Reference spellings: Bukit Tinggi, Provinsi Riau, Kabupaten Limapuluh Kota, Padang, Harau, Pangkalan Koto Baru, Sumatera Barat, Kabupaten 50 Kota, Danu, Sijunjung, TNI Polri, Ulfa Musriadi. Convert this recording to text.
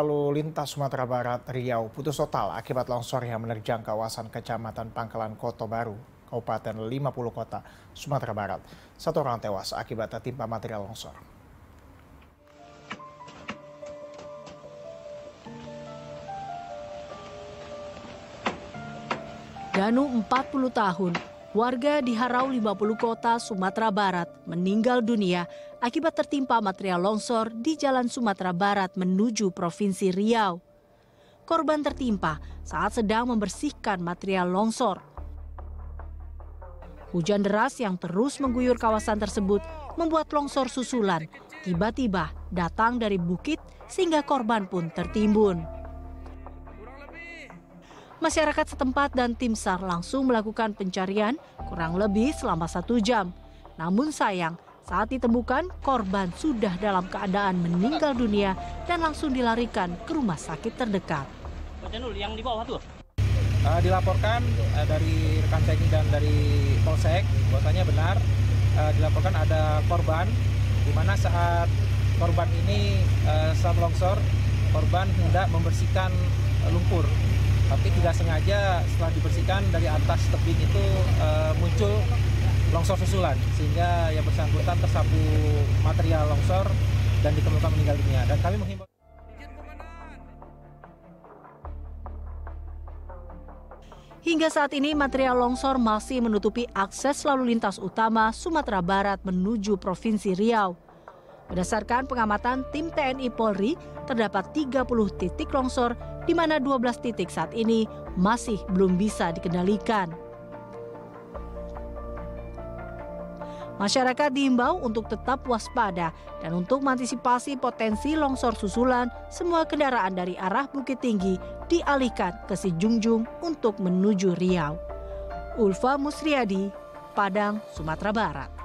lalu lintas Sumatera Barat Riau putus total akibat longsor yang menerjang kawasan Kecamatan Pangkalan Koto Baru, Kabupaten 50 Kota, Sumatera Barat. Satu orang tewas akibat tertimpa material longsor. Danu, 40 tahun, warga di Harau 50 Kota, Sumatera Barat, meninggal dunia akibat tertimpa material longsor di Jalan Sumatera Barat menuju Provinsi Riau. Korban tertimpa saat sedang membersihkan material longsor. Hujan deras yang terus mengguyur kawasan tersebut membuat longsor susulan tiba-tiba datang dari bukit sehingga korban pun tertimbun. Masyarakat setempat dan tim SAR langsung melakukan pencarian kurang lebih selama 1 jam. Namun sayang, saat ditemukan, korban sudah dalam keadaan meninggal dunia dan langsung dilarikan ke rumah sakit terdekat. Yang di bawah tuh? Dilaporkan dari rekan teknik dan dari polsek, bahwasanya benar dilaporkan ada korban, di mana saat korban ini saat longsor, korban hendak membersihkan lumpur. Tapi tidak sengaja setelah dibersihkan dari atas tebing itu muncul longsor susulan, sehingga yang bersangkutan tersapu material longsor dan ditemukan meninggal dunia. Dan kami menghimbau. Hingga saat ini material longsor masih menutupi akses lalu lintas utama Sumatera Barat menuju Provinsi Riau. Berdasarkan pengamatan tim TNI Polri, terdapat 30 titik longsor di mana 12 titik saat ini masih belum bisa dikendalikan. Masyarakat diimbau untuk tetap waspada dan untuk mengantisipasi potensi longsor susulan, semua kendaraan dari arah Bukit Tinggi dialihkan ke Sijunjung untuk menuju Riau. Ulfa Musriadi, Padang, Sumatera Barat.